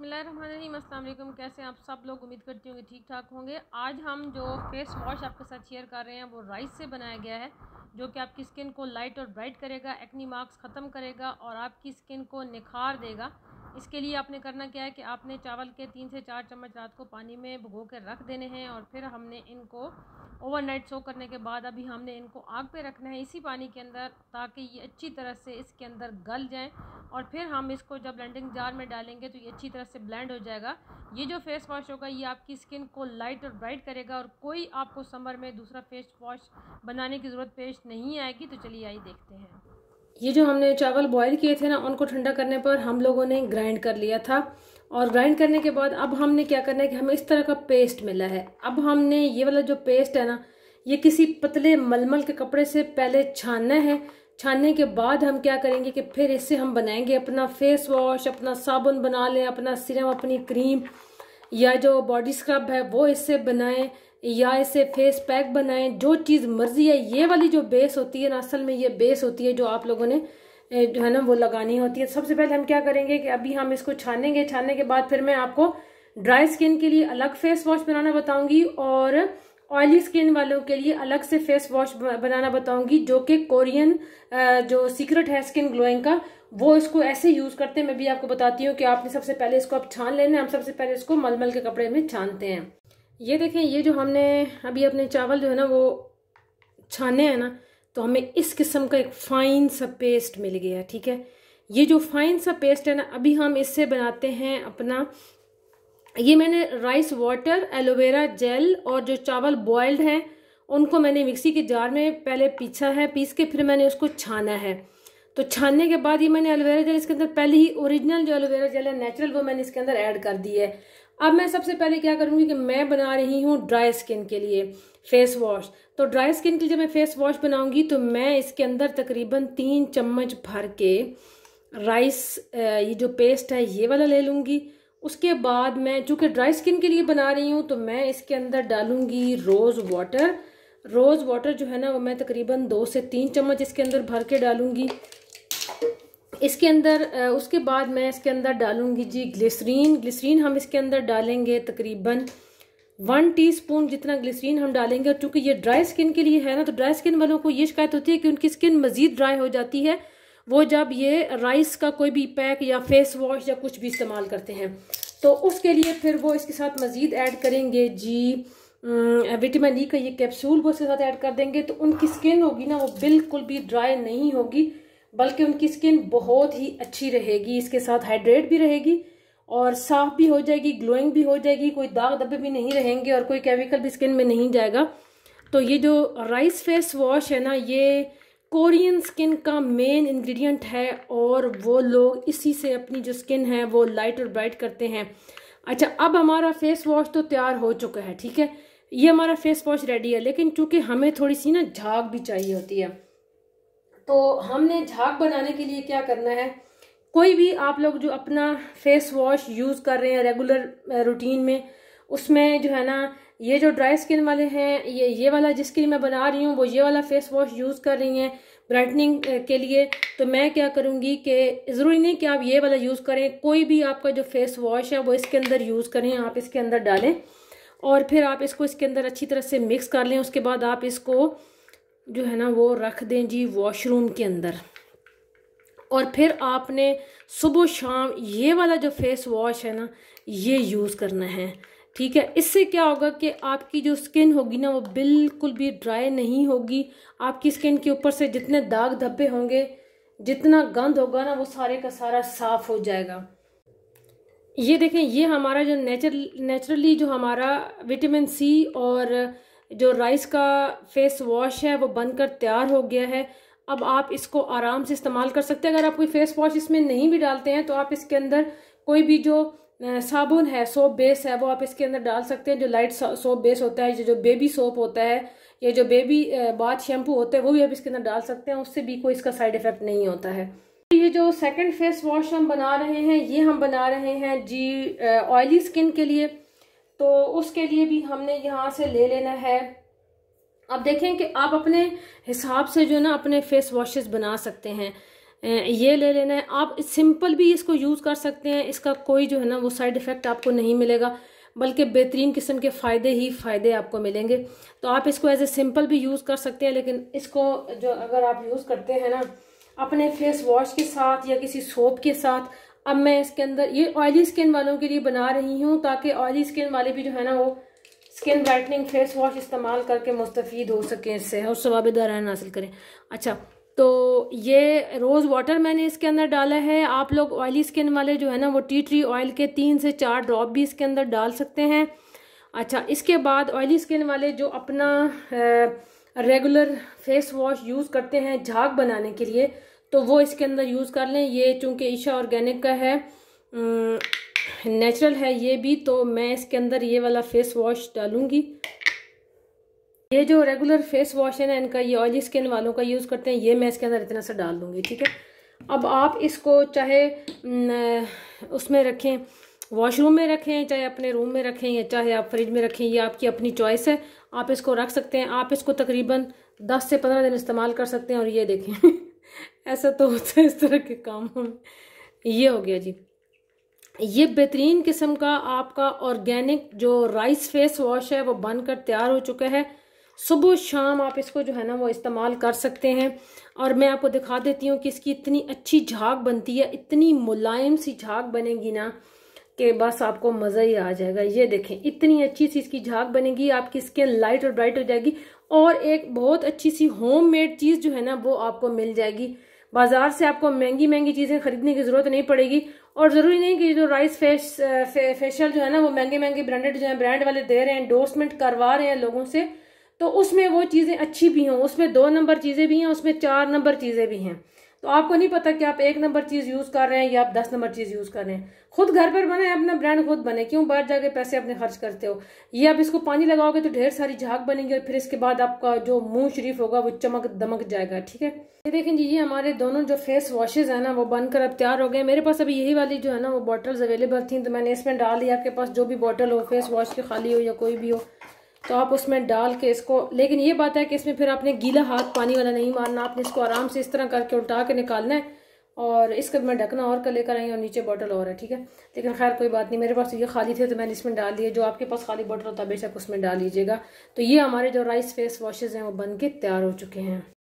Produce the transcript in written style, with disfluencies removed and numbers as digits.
बिस्मिल्लाहिर्रहमानिर्रहीम, अस्सलाम वालेकुम। कैसे आप सब लोग? उम्मीद करती हूँ कि ठीक ठाक होंगे। आज हम जो फेस वॉश आपके साथ शेयर कर रहे हैं वो राइस से बनाया गया है, जो कि आपकी स्किन को लाइट और ब्राइट करेगा, एक्नी मार्क्स ख़त्म करेगा और आपकी स्किन को निखार देगा। इसके लिए आपने करना क्या है कि आपने चावल के 3 से 4 चम्मच रात को पानी में भिगो के रख देने हैं और फिर हमने इनको ओवरनाइट सो करने के बाद अभी हमने इनको आग पे रखना है इसी पानी के अंदर, ताकि ये अच्छी तरह से इसके अंदर गल जाएं और फिर हम इसको जब ब्लेंडिंग जार में डालेंगे तो ये अच्छी तरह से ब्लेंड हो जाएगा। ये जो फेस वॉश होगा ये आपकी स्किन को लाइट और ब्राइट करेगा और कोई आपको समर में दूसरा फेस वॉश बनाने की ज़रूरत पेश नहीं आएगी। तो चलिए आइए देखते हैं। ये जो हमने चावल बॉईल किए थे ना, उनको ठंडा करने पर हम लोगों ने ग्राइंड कर लिया था और ग्राइंड करने के बाद अब हमने क्या करना है कि हमें इस तरह का पेस्ट मिला है। अब हमने ये वाला जो पेस्ट है ना, ये किसी पतले मलमल के कपड़े से पहले छानना है। छानने के बाद हम क्या करेंगे कि फिर इससे हम बनाएंगे अपना फेस वॉश, अपना साबुन बना लें, अपना सीरम, अपनी क्रीम या जो बॉडी स्क्रब है वो इससे बनाएं या इसे फेस पैक बनाएं, जो चीज़ मर्जी है। ये वाली जो बेस होती है ना, असल में ये बेस होती है जो आप लोगों ने जो है ना वो लगानी होती है। सबसे पहले हम क्या करेंगे कि अभी हम इसको छानेंगे। छानने के बाद फिर मैं आपको ड्राई स्किन के लिए अलग फेस वॉश बनाना बताऊंगी और ऑयली स्किन वालों के लिए अलग से फेस वॉश बनाना बताऊंगी, जो कि कोरियन जो सीक्रेट है स्किन ग्लोइंग का, वो इसको ऐसे यूज़ करते हैं। मैं भी आपको बताती हूँ कि आपने सबसे पहले इसको आप छान लेना है। हम सबसे पहले इसको मलमल के कपड़े में छानते हैं। ये देखें, ये जो हमने अभी अपने चावल जो है ना वो छाने हैं ना, तो हमें इस किस्म का एक फ़ाइन सा पेस्ट मिल गया है। ठीक है, ये जो फ़ाइन सा पेस्ट है ना, अभी हम इससे बनाते हैं अपना, ये मैंने राइस वाटर, एलोवेरा जेल और जो चावल बॉयल्ड हैं उनको मैंने मिक्सी के जार में पहले पीसा है, पीस के फिर मैंने उसको छाना है। तो छानने के बाद ये मैंने एलोवेरा जेल इसके अंदर पहले ही, ओरिजिनल जो एलोवेरा जेल है नेचुरल, वो मैंने इसके अंदर ऐड कर दी है। अब मैं सबसे पहले क्या करूँगी कि मैं बना रही हूँ ड्राई स्किन के लिए फेस वॉश। तो ड्राई स्किन के लिए जब मैं फेस वॉश बनाऊँगी तो मैं इसके अंदर तकरीबन 3 चम्मच भर के राइस ये जो पेस्ट है ये वाला ले लूँगी। उसके बाद मैं चूँकि ड्राई स्किन के लिए बना रही हूँ तो मैं इसके अंदर डालूँगी रोज़ वाटर। रोज़ वाटर जो है ना वो मैं तकरीबन 2 से 3 चम्मच इसके अंदर भर के डालूँगी इसके अंदर। उसके बाद मैं इसके अंदर डालूँगी जी ग्लिसरीन। ग्लिसरीन हम इसके अंदर डालेंगे तकरीबन 1 टीस्पून जितना ग्लिसरीन हम डालेंगे। और चूँकि ये ड्राई स्किन के लिए है ना, तो ड्राई स्किन वालों को ये शिकायत होती है कि उनकी स्किन मज़ीद ड्राई हो जाती है वो जब ये राइस का कोई भी पैक या फेस वॉश या कुछ भी इस्तेमाल करते हैं। तो उसके लिए फिर वो इसके साथ मज़ीद ऐड करेंगे जी विटामिन ई का ये कैप्सूल, वो इसके साथ ऐड कर देंगे। तो उनकी स्किन होगी ना वो बिल्कुल भी ड्राई नहीं होगी, बल्कि उनकी स्किन बहुत ही अच्छी रहेगी। इसके साथ हाइड्रेट भी रहेगी और साफ़ भी हो जाएगी, ग्लोइंग भी हो जाएगी, कोई दाग धब्बे भी नहीं रहेंगे और कोई केमिकल भी स्किन में नहीं जाएगा। तो ये जो राइस फेस वॉश है ना, ये कोरियन स्किन का मेन इंग्रेडिएंट है और वो लोग इसी से अपनी जो स्किन है वो लाइट और ब्राइट करते हैं। अच्छा, अब हमारा फेस वॉश तो तैयार हो चुका है। ठीक है, ये हमारा फेस वॉश रेडी है, लेकिन चूँकि हमें थोड़ी सी ना झाग भी चाहिए होती है, तो हमने झाग बनाने के लिए क्या करना है, कोई भी आप लोग जो अपना फेस वॉश यूज़ कर रहे हैं रेगुलर रूटीन में, उसमें जो है ना ये जो ड्राई स्किन वाले हैं, ये वाला जिसके लिए मैं बना रही हूँ वो ये वाला फेस वॉश यूज़ कर रही हैं ब्राइटनिंग के लिए। तो मैं क्या करूँगी कि ज़रूरी नहीं कि आप ये वाला यूज़ करें, कोई भी आपका जो फेस वॉश है वो इसके अंदर यूज़ करें, आप इसके अंदर डालें और फिर आप इसको इसके अंदर अच्छी तरह से मिक्स कर लें। उसके बाद आप इसको जो है ना वो रख दें जी वॉशरूम के अंदर और फिर आपने सुबह शाम ये वाला जो फेस वॉश है ना ये यूज़ करना है। ठीक है, इससे क्या होगा कि आपकी जो स्किन होगी ना वो बिल्कुल भी ड्राई नहीं होगी। आपकी स्किन के ऊपर से जितने दाग धब्बे होंगे, जितना गंद होगा ना, वो सारे का सारा साफ़ हो जाएगा। ये देखें, ये हमारा जो नेचुरली जो हमारा विटामिन सी और जो राइस का फेस वॉश है वो बनकर तैयार हो गया है। अब आप इसको आराम से इस्तेमाल कर सकते हैं। अगर आप कोई फेस वॉश इसमें नहीं भी डालते हैं तो आप इसके अंदर कोई भी जो साबुन है, सोप बेस है, वो आप इसके अंदर डाल सकते हैं। जो लाइट सोप बेस होता है, जो बेबी सोप होता है या जो बेबी बाथ शैम्पू होता है, वो भी आप इसके अंदर डाल सकते हैं, उससे भी कोई इसका साइड इफ़ेक्ट नहीं होता है। ये जो सेकंड फेस वॉश हम बना रहे हैं, ये हम बना रहे हैं जी ऑयली स्किन के लिए। तो उसके लिए भी हमने यहाँ से ले लेना है। अब देखें कि आप अपने हिसाब से जो ना अपने फेस वॉशेस बना सकते हैं। ये ले लेना है। आप सिंपल भी इसको यूज़ कर सकते हैं, इसका कोई जो है ना वो साइड इफ़ेक्ट आपको नहीं मिलेगा, बल्कि बेहतरीन किस्म के फ़ायदे ही फ़ायदे आपको मिलेंगे। तो आप इसको एज ए सिंपल भी यूज़ कर सकते हैं, लेकिन इसको जो अगर आप यूज़ करते हैं ना अपने फेस वॉश के साथ या किसी सोप के साथ। अब मैं इसके अंदर ये ऑयली स्किन वालों के लिए बना रही हूँ, ताकि ऑयली स्किन वाले भी जो है ना वो स्किन ब्राइटनिंग फेस वॉश इस्तेमाल करके मुस्तफ़ीद हो सकें, इससे और सवाब-ए-दारायन हासिल करें। अच्छा, तो ये रोज़ वाटर मैंने इसके अंदर डाला है। आप लोग ऑयली स्किन वाले जो है ना वो टी ट्री ऑयल के 3 से 4 ड्रॉप भी इसके अंदर डाल सकते हैं। अच्छा, इसके बाद ऑयली स्किन वाले जो अपना रेगुलर फेस वॉश यूज़ करते हैं झाग बनाने के लिए, तो वो इसके अंदर यूज़ कर लें। ये चूँकि ईशा ऑर्गेनिक का है, नेचुरल है ये भी, तो मैं इसके अंदर ये वाला फेस वॉश डालूँगी। ये जो रेगुलर फेस वॉश है ना इनका, ये ऑयली स्किन वालों का यूज़ करते हैं, ये मैं इसके अंदर इतना सा डाल दूँगी, ठीक है। अब आप इसको चाहे उसमें रखें, वॉशरूम में रखें, चाहे अपने रूम में रखें, या चाहे आप फ्रिज में रखें, ये आपकी अपनी चॉइस है, आप इसको रख सकते हैं। आप इसको तकरीबन 10 से 15 दिन इस्तेमाल कर सकते हैं। और ये देखें ऐसा तो होता है इस तरह के कामों में। ये हो गया जी, ये बेहतरीन किस्म का आपका ऑर्गेनिक जो राइस फेस वॉश है वो बनकर तैयार हो चुका है। सुबह शाम आप इसको जो है ना वो इस्तेमाल कर सकते हैं। और मैं आपको दिखा देती हूँ कि इसकी इतनी अच्छी झाग बनती है, इतनी मुलायम सी झाग बनेगी ना कि बस आपको मज़ा ही आ जाएगा। ये देखें, इतनी अच्छी सी इसकी झाग बनेगी, आपकी स्किन लाइट और ब्राइट हो जाएगी, और एक बहुत अच्छी सी होममेड चीज़ जो है ना वो आपको मिल जाएगी। बाज़ार से आपको महंगी महंगी चीज़ें खरीदने की ज़रूरत नहीं पड़ेगी। और ज़रूरी नहीं कि जो राइस फेशियल जो है ना वो महंगे महंगे ब्रांडेड जो है ब्रांड वाले दे रहे हैं, एंडोर्समेंट करवा रहे हैं लोगों से, तो उसमें वो चीज़ें अच्छी भी हों, उसमें 2 नंबर चीज़ें भी हैं, उसमें 4 नंबर चीज़ें भी हैं। तो आपको नहीं पता कि आप 1 नंबर चीज़ यूज़ कर रहे हैं या आप 10 नंबर चीज़ यूज़ कर रहे हैं। खुद घर पर बनाए, अपना ब्रांड खुद बने, क्यों बाहर जाके पैसे अपने खर्च करते हो। ये आप इसको पानी लगाओगे तो ढेर सारी झाग बनेगी, और फिर इसके बाद आपका जो मुँह शरीफ होगा वो चमक दमक जाएगा, ठीक है। ये देखें जी, ये हमारे दोनों जो फेस वॉशेज़ हैं ना वो बनकर अब तैयार हो गए। मेरे पास अभी यही वाली जो है ना वो बॉटल्स अवेलेबल थी, तो मैंने इसमें डाल दिया। आपके पास जो भी बॉटल हो फेस वॉश की, खाली हो या कोई भी हो, तो आप उसमें डाल के इसको, लेकिन ये बात है कि इसमें फिर आपने गीला हाथ पानी वाला नहीं मारना, आपने इसको आराम से इस तरह करके उल्टा के निकालना है। और इसका मैं ढकना और कर लेकर आई, और नीचे बॉटल और है, ठीक है। लेकिन खैर कोई बात नहीं, मेरे पास ये खाली थे तो मैंने इसमें डाल दिए। जो आपके पास खाली बॉटल होता है बेशक उसमें डाल लीजिएगा। तो ये हमारे जो राइस फेस वॉशेज़ हैं वो बन के तैयार हो चुके हैं।